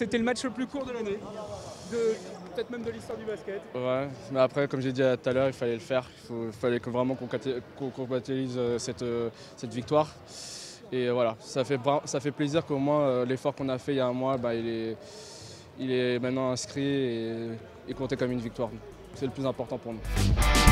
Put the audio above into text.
C'était le match le plus court de l'année, peut-être même de l'histoire du basket. Ouais, mais après, comme j'ai dit tout à l'heure, il fallait le faire. Il fallait vraiment qu'on catalyse cette victoire. Et voilà, ça fait plaisir qu'au moins l'effort qu'on a fait il y a un mois, bah, il est maintenant inscrit et compté comme une victoire. C'est le plus important pour nous.